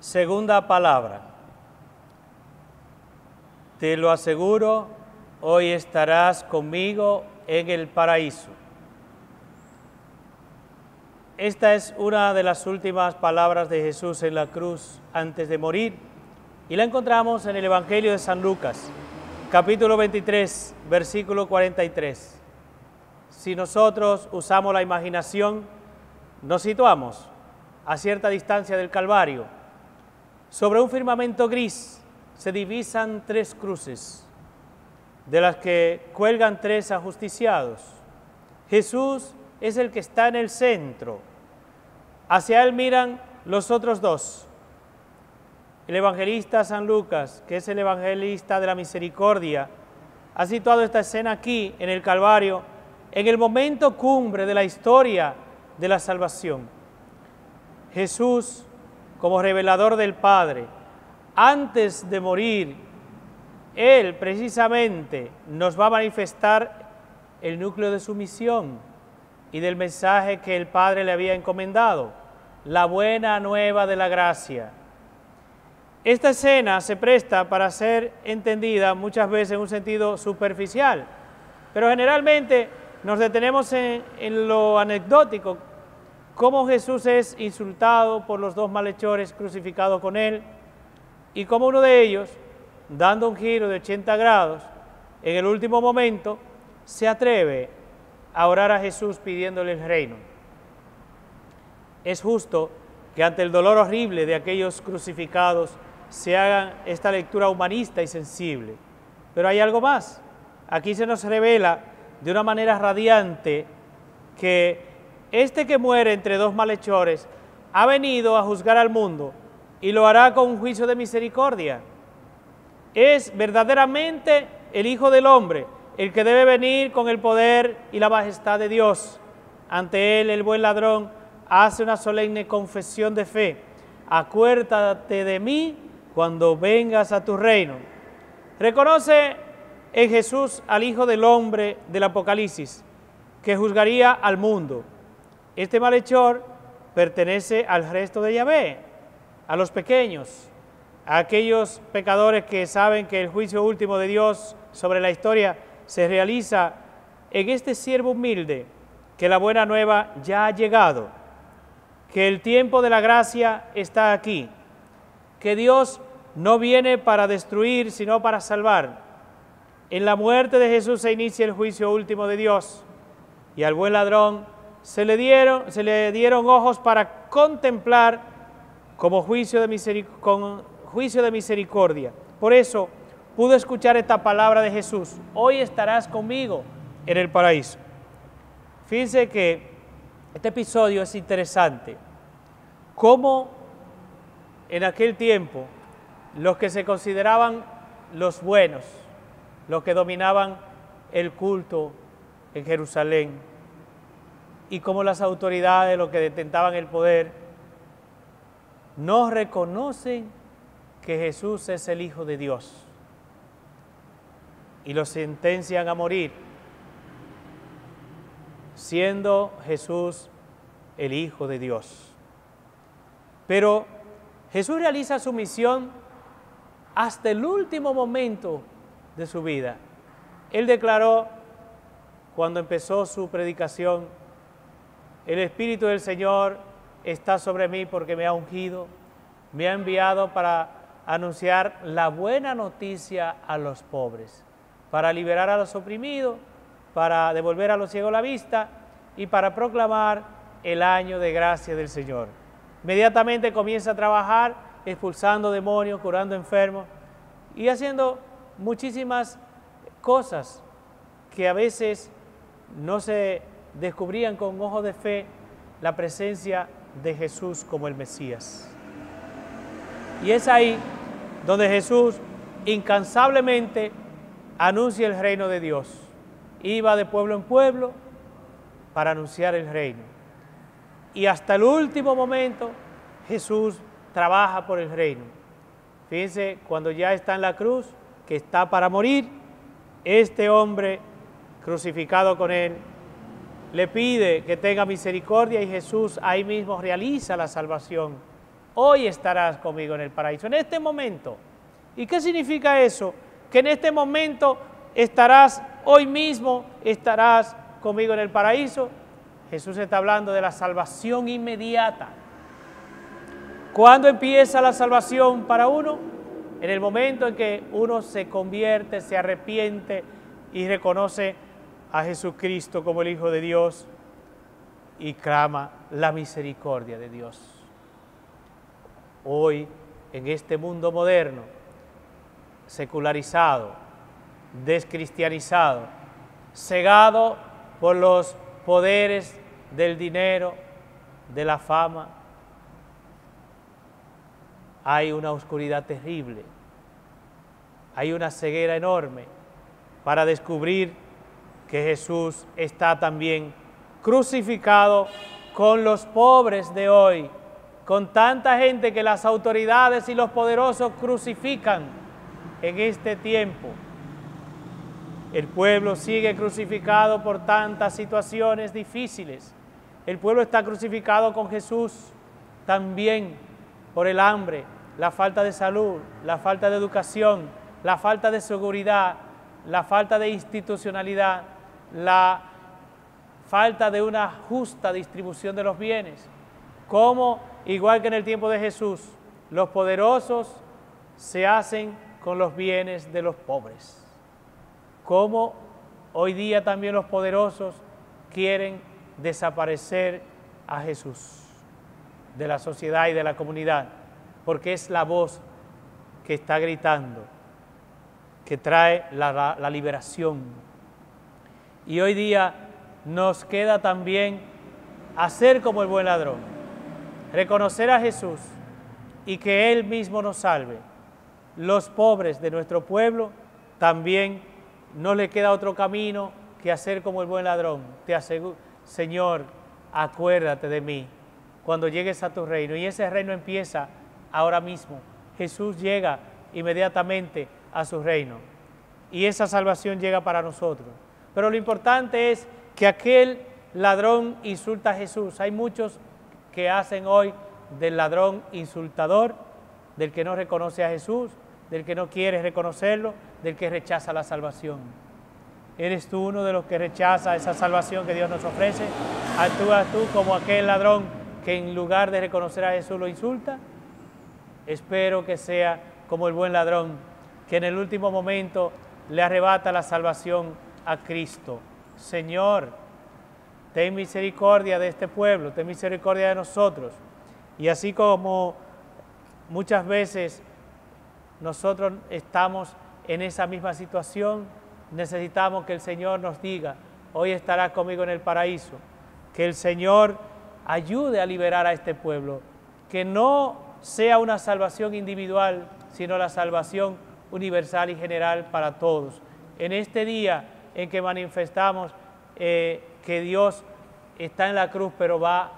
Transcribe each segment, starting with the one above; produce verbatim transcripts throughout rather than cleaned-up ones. Segunda palabra. Te lo aseguro, hoy estarás conmigo en el paraíso. Esta es una de las últimas palabras de Jesús en la cruz antes de morir, y la encontramos en el Evangelio de San Lucas, capítulo veintitrés, versículo cuarenta y tres. Si nosotros usamos la imaginación, nos situamos a cierta distancia del Calvario. Sobre un firmamento gris se divisan tres cruces, de las que cuelgan tres ajusticiados. Jesús es el que está en el centro. Hacia él miran los otros dos. El evangelista San Lucas, que es el evangelista de la misericordia, ha situado esta escena aquí, en el Calvario, en el momento cumbre de la historia de la salvación. Jesús, como revelador del Padre, antes de morir, Él precisamente nos va a manifestar el núcleo de su misión y del mensaje que el Padre le había encomendado, la buena nueva de la gracia. Esta escena se presta para ser entendida muchas veces en un sentido superficial, pero generalmente nos detenemos en, en lo anecdótico, cómo Jesús es insultado por los dos malhechores crucificados con él, y cómo uno de ellos, dando un giro de ochenta grados, en el último momento se atreve a orar a Jesús pidiéndole el reino. Es justo que ante el dolor horrible de aquellos crucificados se haga esta lectura humanista y sensible. Pero hay algo más. Aquí se nos revela de una manera radiante que este que muere entre dos malhechores ha venido a juzgar al mundo y lo hará con un juicio de misericordia. Es verdaderamente el Hijo del Hombre, el que debe venir con el poder y la majestad de Dios. Ante él el buen ladrón hace una solemne confesión de fe. Acuérdate de mí cuando vengas a tu reino. Reconoce en Jesús al Hijo del Hombre del Apocalipsis, que juzgaría al mundo. Este malhechor pertenece al resto de Yahvé, a los pequeños, a aquellos pecadores que saben que el juicio último de Dios sobre la historia se realiza en este siervo humilde, que la buena nueva ya ha llegado, que el tiempo de la gracia está aquí, que Dios no viene para destruir, sino para salvar. En la muerte de Jesús se inicia el juicio último de Dios, y al buen ladrón se le dieron, se le dieron ojos para contemplar como juicio de miseric- con juicio de misericordia. Por eso pudo escuchar esta palabra de Jesús: hoy estarás conmigo en el paraíso. Fíjense que este episodio es interesante. Cómo en aquel tiempo los que se consideraban los buenos, los que dominaban el culto en Jerusalén, y cómo las autoridades, los que detentaban el poder, no reconocen que Jesús es el Hijo de Dios, y lo sentencian a morir, siendo Jesús el Hijo de Dios. Pero Jesús realiza su misión hasta el último momento de su vida. Él declaró, cuando empezó su predicación: el Espíritu del Señor está sobre mí porque me ha ungido, me ha enviado para anunciar la buena noticia a los pobres, para liberar a los oprimidos, para devolver a los ciegos la vista y para proclamar el año de gracia del Señor. Inmediatamente comienza a trabajar expulsando demonios, curando enfermos y haciendo muchísimas cosas que a veces no se descubrían con ojos de fe la presencia de Jesús como el Mesías. Y es ahí donde Jesús incansablemente anuncia el reino de Dios. Iba de pueblo en pueblo para anunciar el reino. Y hasta el último momento Jesús trabaja por el reino. Fíjense, cuando ya está en la cruz, que está para morir, este hombre crucificado con él le pide que tenga misericordia, y Jesús ahí mismo realiza la salvación. hoy estarás conmigo en el paraíso, en este momento. ¿Y qué significa eso? Que en este momento estarás, hoy mismo estarás conmigo en el paraíso. Jesús está hablando de la salvación inmediata. ¿Cuándo empieza la salvación para uno? En el momento en que uno se convierte, se arrepiente y reconoce a Jesucristo como el Hijo de Dios y clama la misericordia de Dios. Hoy, en este mundo moderno, secularizado, descristianizado, cegado por los poderes del dinero, de la fama, hay una oscuridad terrible, hay una ceguera enorme para descubrir que Jesús está también crucificado con los pobres de hoy, con tanta gente que las autoridades y los poderosos crucifican en este tiempo. El pueblo sigue crucificado por tantas situaciones difíciles. El pueblo está crucificado con Jesús también por el hambre, la falta de salud, la falta de educación, la falta de seguridad, la falta de institucionalidad, la falta de una justa distribución de los bienes. Como, igual que en el tiempo de Jesús, los poderosos se hacen con los bienes de los pobres. Como hoy día también los poderosos quieren desaparecer a Jesús de la sociedad y de la comunidad, porque es la voz que está gritando, que trae la, la, la liberación. Y hoy día nos queda también hacer como el buen ladrón, reconocer a Jesús y que Él mismo nos salve. Los pobres de nuestro pueblo también no le queda otro camino que hacer como el buen ladrón. Te aseguro, Señor, acuérdate de mí cuando llegues a tu reino. Y ese reino empieza ahora mismo. Jesús llega inmediatamente a su reino. Y esa salvación llega para nosotros. Pero lo importante es que aquel ladrón insulta a Jesús. Hay muchos que hacen hoy del ladrón insultador, del que no reconoce a Jesús, del que no quiere reconocerlo, del que rechaza la salvación. ¿Eres tú uno de los que rechaza esa salvación que Dios nos ofrece? ¿Actúas tú como aquel ladrón que en lugar de reconocer a Jesús lo insulta? Espero que sea como el buen ladrón, que en el último momento le arrebata la salvación a Cristo. Señor, ten misericordia de este pueblo, ten misericordia de nosotros. Y así como muchas veces nosotros estamos en esa misma situación, necesitamos que el Señor nos diga, hoy estarás conmigo en el paraíso. Que el Señor ayude a liberar a este pueblo. Que no sea una salvación individual, sino la salvación universal y general para todos. En este día en que manifestamos eh, que Dios está en la cruz, pero va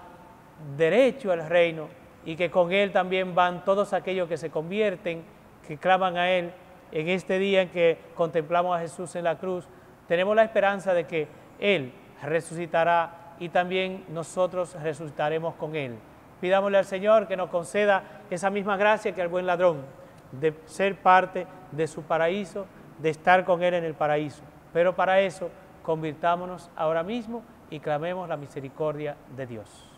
derecho al reino, y que con Él también van todos aquellos que se convierten, que claman a Él. En este día en que contemplamos a Jesús en la cruz, tenemos la esperanza de que Él resucitará y también nosotros resucitaremos con Él. Pidámosle al Señor que nos conceda esa misma gracia que al buen ladrón, de ser parte de su paraíso, de estar con Él en el paraíso. Pero para eso, convirtámonos ahora mismo y clamemos la misericordia de Dios.